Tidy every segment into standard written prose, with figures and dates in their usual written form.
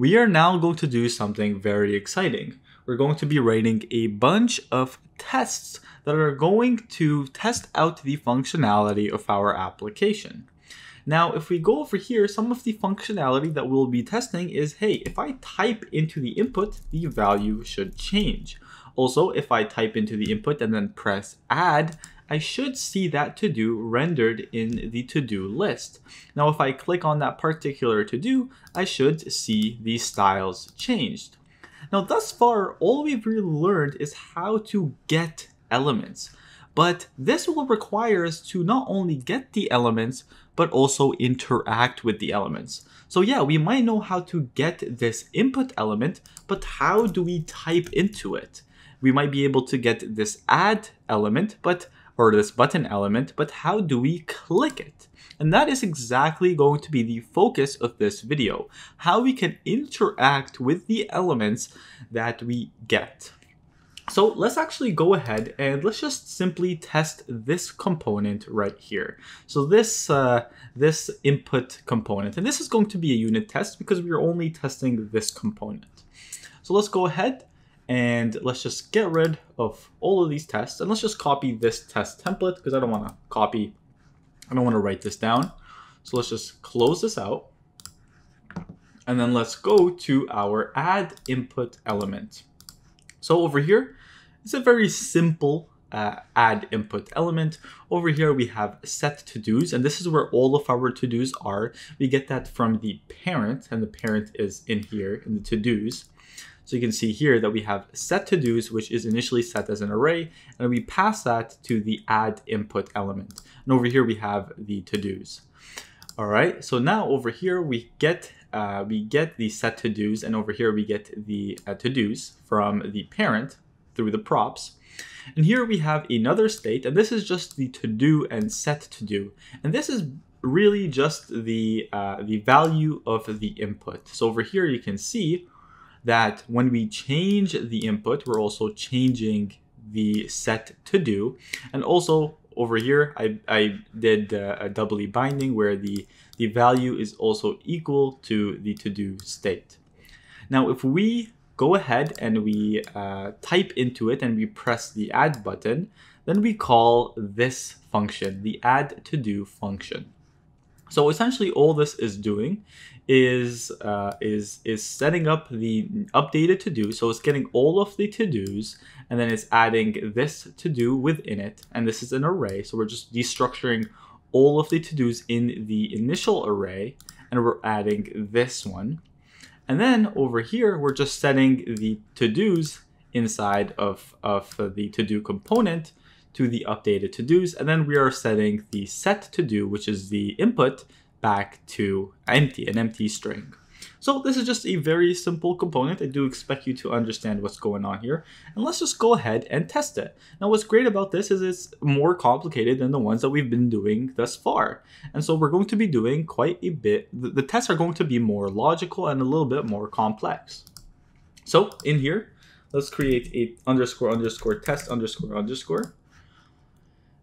We are now going to do something very exciting. We're going to be writing a bunch of tests that are going to test out the functionality of our application. Now, if we go over here, some of the functionality that we'll be testing is, hey, if I type into the input, the value should change. Also, if I type into the input and then press add, I should see that to-do rendered in the to-do list. Now, if I click on that particular to-do, I should see the styles changed. Now, thus far, all we've really learned is how to get elements. But this will require us to not only get the elements, but also interact with the elements. So yeah, we might know how to get this input element, but how do we type into it? We might be able to get this add element, or this button element, but how do we click it? And that is exactly going to be the focus of this video, how we can interact with the elements that we get. So let's actually go ahead and let's just simply test this component right here. So this input component, and this is going to be a unit test because we're only testing this component. So let's go ahead and let's just get rid of all of these tests and let's just copy this test template because I don't want to write this down. So let's just close this out and then let's go to our add input element. So over here, it's a very simple add input element. Over here, we have set to-dos, and this is where all of our to-dos are. We get that from the parent, and the parent is in here in the to-dos. So you can see here that we have set to-dos, which is initially set as an array, and we pass that to the add input element. And over here, we have the to-dos. All right, so now over here, we get the set to-dos, and over here we get the to-dos from the parent through the props. And here we have another state, and this is just the to-do and set to-do. And this is really just the value of the input. So over here you can see that when we change the input, we're also changing the set to-do. And also over here, I did a doubly binding where the value is also equal to the to-do state. Now, if we go ahead and we type into it and we press the add button, then we call this function, the add to-do function. So essentially all this is doing is setting up the updated to-do. So it's getting all of the to-dos and then it's adding this to-do within it. And this is an array. So we're just destructuring all of the to-dos in the initial array and we're adding this one. And then over here, we're just setting the to-dos inside of the to-do component to the updated to-dos. And then we are setting the set to-do, which is the input, back to empty, an empty string. So this is just a very simple component. I do expect you to understand what's going on here. And let's just go ahead and test it. Now, what's great about this is it's more complicated than the ones that we've been doing thus far. And so we're going to be doing quite a bit. The tests are going to be more logical and a little bit more complex. So in here, let's create a __test__.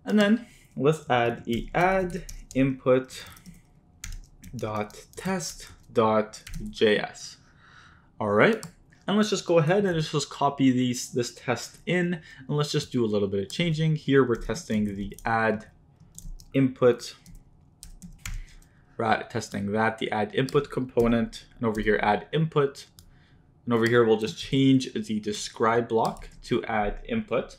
And then let's add a add input .test.js. All right, and let's just go ahead and just copy this test in, and let's just do a little bit of changing. Here we're testing the add input, right? Testing that, the add input component, and over here add input, and over here we'll just change the describe block to add input.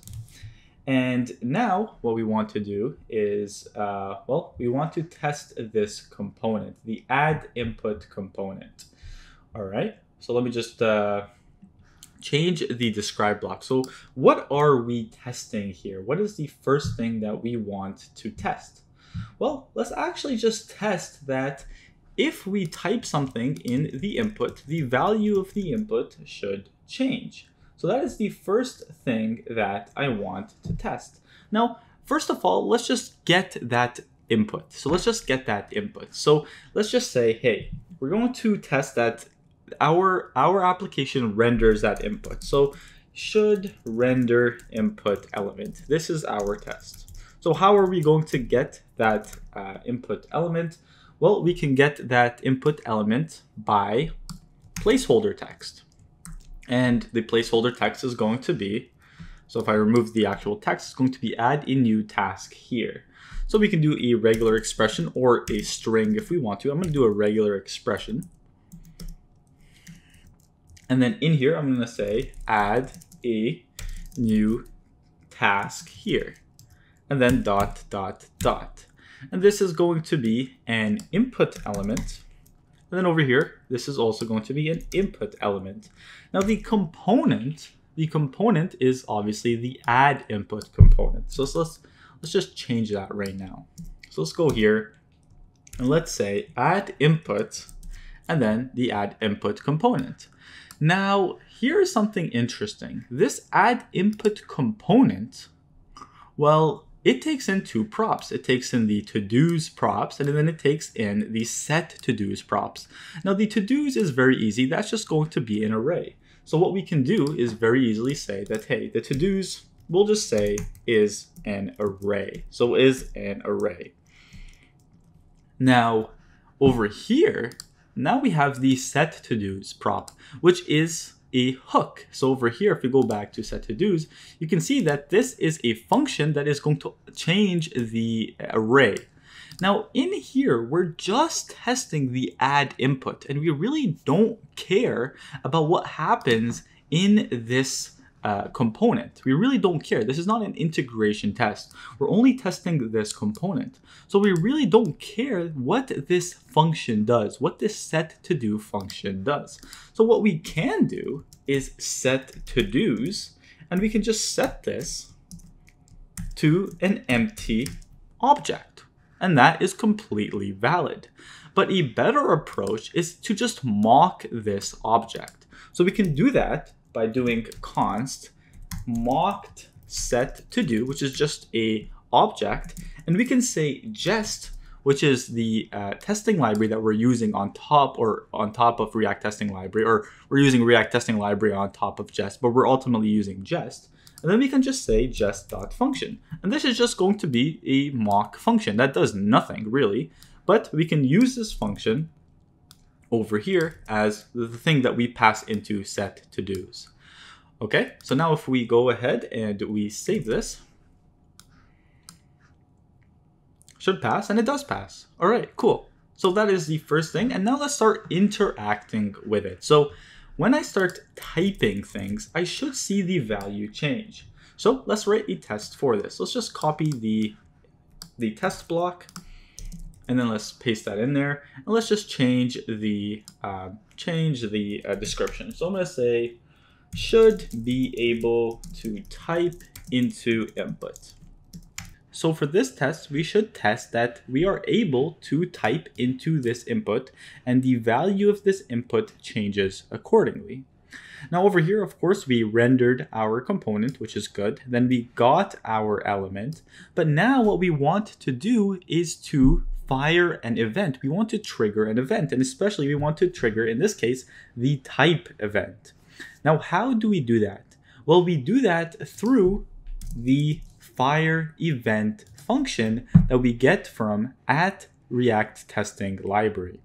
And now what we want to do is, well, we want to test this component, the add input component. All right, so let me just change the describe block. So what are we testing here? What is the first thing that we want to test? Well, let's actually just test that if we type something in the input, the value of the input should change. So that is the first thing that I want to test. Now, first of all, let's just get that input. So let's just get that input. So let's just say, hey, we're going to test that our application renders that input. So should render input element. This is our test. So how are we going to get that input element? Well, we can get that input element by placeholder text. And the placeholder text is going to be, so if I remove the actual text, it's going to be add a new task here. So we can do a regular expression or a string if we want to. I'm going to do a regular expression. And then in here, I'm going to say add a new task here. And then dot, dot, dot. And this is going to be an input element. And then over here, this is also going to be an input element. Now the component is obviously the add input component. So let's just change that right now. So let's go here and let's say add input and then the add input component. Now here's something interesting. This add input component, well, it takes in two props. It takes in the to-dos props, and then it takes in the set to-dos props. Now the to-dos is very easy. That's just going to be an array. So what we can do is very easily say that, hey, the to-dos, we'll just say is an array. So is an array. Now over here, now we have the set to-dos prop, which is a hook. So over here, if we go back to set to-dos, you can see that this is a function that is going to change the array. Now in here, we're just testing the add input, and we really don't care about what happens in this component. We really don't care. This is not an integration test. We're only testing this component. So we really don't care what this function does, what this set to do function does. So what we can do is set to do's, and we can just set this to an empty object. And that is completely valid. But a better approach is to just mock this object. So we can do that by doing const mocked set to do, which is just a object, and we can say jest, which is the testing library that we're using on top of React Testing Library, or we're using React Testing Library on top of jest, but we're ultimately using jest. And then we can just say jest.function. And this is just going to be a mock function that does nothing really, but we can use this function over here as the thing that we pass into set to do's. Okay, so now if we go ahead and we save this, should pass, and it does pass. All right, cool. So that is the first thing. And now let's start interacting with it. So when I start typing things, I should see the value change. So let's write a test for this. Let's just copy the test block, and then let's paste that in there, and let's just change the description. So I'm going to say should be able to type into input. So for this test, we should test that we are able to type into this input, and the value of this input changes accordingly. Now over here, of course, we rendered our component, which is good. Then we got our element, but now what we want to do is to fire an event. We want to trigger an event, and especially we want to trigger, in this case, the type event. Now, how do we do that? Well, we do that through the fireEvent function that we get from @ReactTestingLibrary.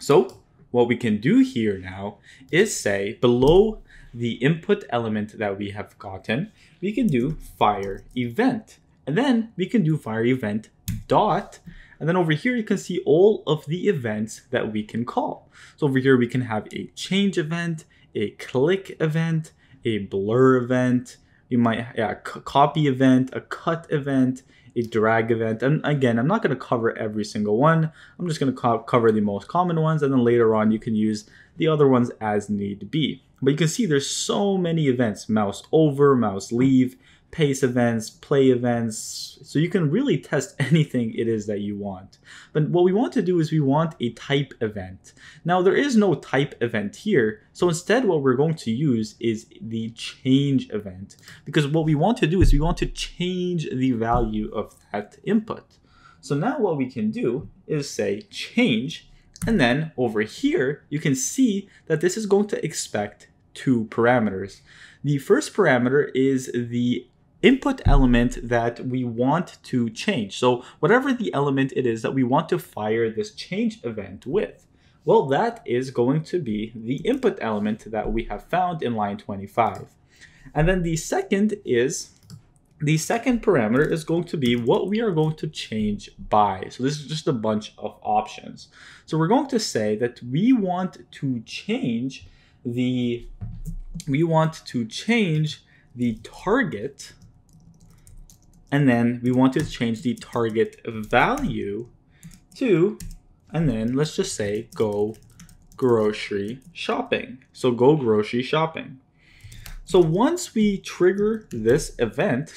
So what we can do here now is say below the input element that we have gotten, we can do fireEvent, and then we can do fireEvent dot. And then over here, you can see all of the events that we can call. So over here, we can have a change event, a click event, a blur event, you might a copy event, a cut event, a drag event. And again, I'm not going to cover every single one. I'm just going to cover the most common ones. And then later on, you can use the other ones as need be. But you can see there's so many events: mouse over, mouse leave, pace events, play events. So you can really test anything it is that you want. But what we want to do is we want a type event. Now there is no type event here. So instead what we're going to use is the change event, because what we want to do is we want to change the value of that input. So now what we can do is say change. And then over here, you can see that this is going to expect two parameters. The first parameter is the input element that we want to change. So whatever the element it is that we want to fire this change event with. Well, that is going to be the input element that we have found in line 25. And then the second parameter is going to be what we are going to change by. So this is just a bunch of options. So we're going to say that we want to change the target, and then we want to change the target value to, and then let's just say go grocery shopping. So go grocery shopping. So once we trigger this event,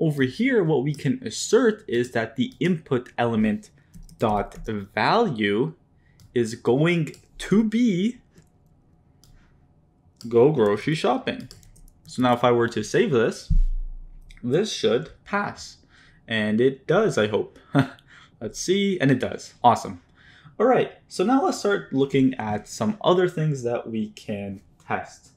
over here, what we can assert is that the input element dot value is going to be go grocery shopping. So now if I were to save this, this should pass. And it does, I hope. Let's see, and it does. Awesome. All right, so now let's start looking at some other things that we can test.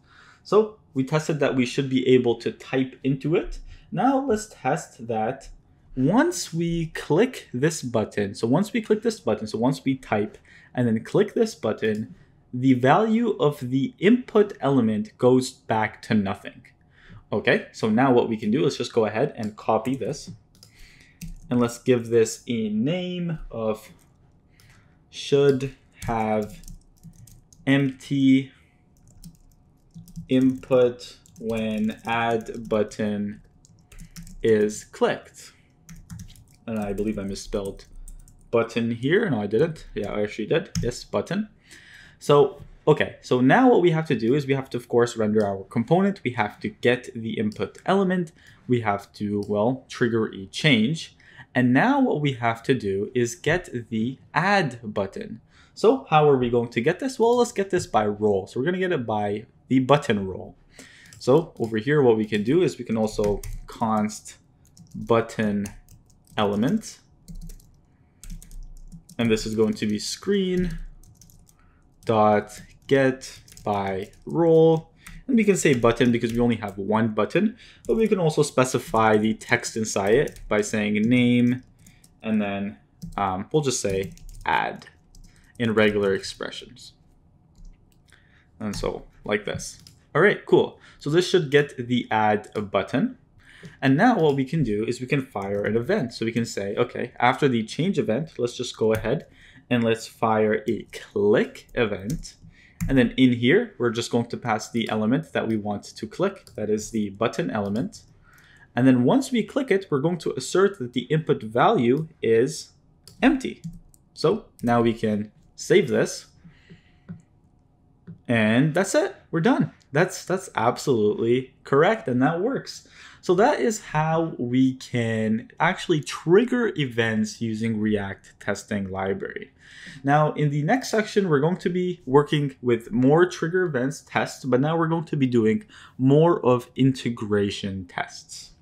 So we tested that we should be able to type into it. Now let's test that once we click this button. So once we click this button, so once we type and then click this button, the value of the input element goes back to nothing. Okay, so now what we can do, let's just go ahead and copy this. And let's give this a name of should have empty input when add button is clicked. And I believe I misspelled button here. No, I didn't. Yeah, I actually did. Yes, button. So, okay. So now what we have to do is we have to, of course, render our component. We have to get the input element. We have to, well, trigger a change. And now what we have to do is get the add button. So how are we going to get this? Well, let's get this by role. So we're going to get it by the button role. So over here, what we can do is we can also const button element. And this is going to be screen dot get by role. And we can say button because we only have one button, but we can also specify the text inside it by saying name, and then we'll just say add in regular expressions. And so like this. All right, cool. So this should get the add button. And now what we can do is we can fire an event. So we can say, okay, after the change event, let's just go ahead and let's fire a click event. And then in here, we're just going to pass the element that we want to click. That is the button element. And then once we click it, we're going to assert that the input value is empty. So now we can save this. And that's it. We're done. That's absolutely correct. And that works. So that is how we can actually trigger events using React Testing Library. Now, in the next section, we're going to be working with more trigger events tests, but now we're going to be doing more of integration tests.